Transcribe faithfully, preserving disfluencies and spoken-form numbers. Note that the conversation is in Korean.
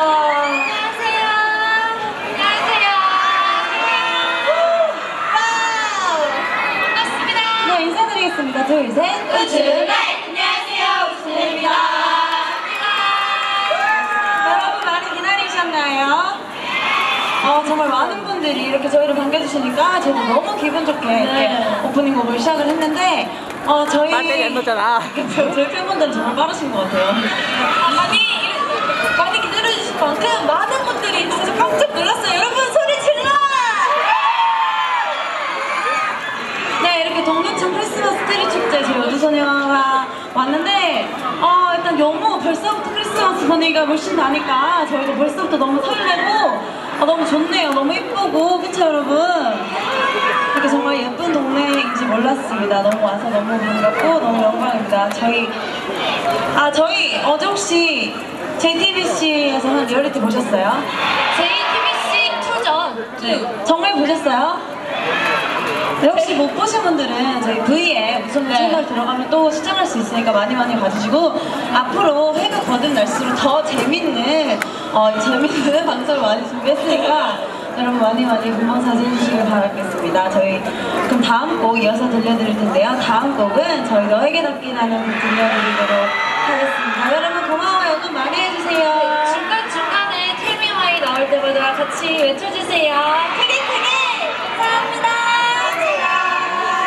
둘, 셋! 우주소녀! 안녕하세요, 우주소녀입니다. 여러분 많이 기다리셨나요? 어, 정말 많은 분들이 이렇게 저희를 반겨주시니까 저도 너무 기분 좋게 네. 오프닝 곡을 시작을 했는데 어, 저희 저희 팬분들은 정말 빠르신 것 같아요. 많이, 많이 기다려주신 만큼 많은 분들이 진짜 깜짝 놀랐어요. 여러분 소리 질러! 네, 이렇게 동두천 크리스마스 트리 축제 저희 우주소녀가 왔는데 어 일단 너무 벌써부터 크리스마스 분위기가 훨씬 나니까 저희도 벌써부터 너무 설레고 어, 너무 좋네요. 너무 예쁘고 그쵸 여러분? 이렇게 정말 예쁜 동네인지 몰랐습니다. 너무 와서 너무 반갑고 너무 영광입니다. 저희 아 저희 어제 혹시 제이티비씨에서 한 리얼리티 보셨어요? 제이티비씨 투전 네. 정말 보셨어요? 네, 혹시 못 보신 분들은 저희 V에 우선 네. 채널 들어가면 또 시청할 수 있으니까 많이 많이 봐주시고 앞으로 해가 거듭 날수록 더 재밌는 어, 재밌는 방송을 많이 준비했으니까 여러분 많이 많이 공방사진 해주시길 바라겠습니다. 저희 그럼 다음 곡 이어서 들려드릴 텐데요. 다음 곡은 저희 너에게 닿기라는 곡 들려드리도록 하겠습니다. 여러분 고마워요. 좀 많이 해주세요. 중간중간에 텔미 와이 나올 때마다 같이 외쳐주세요. 크게 크게!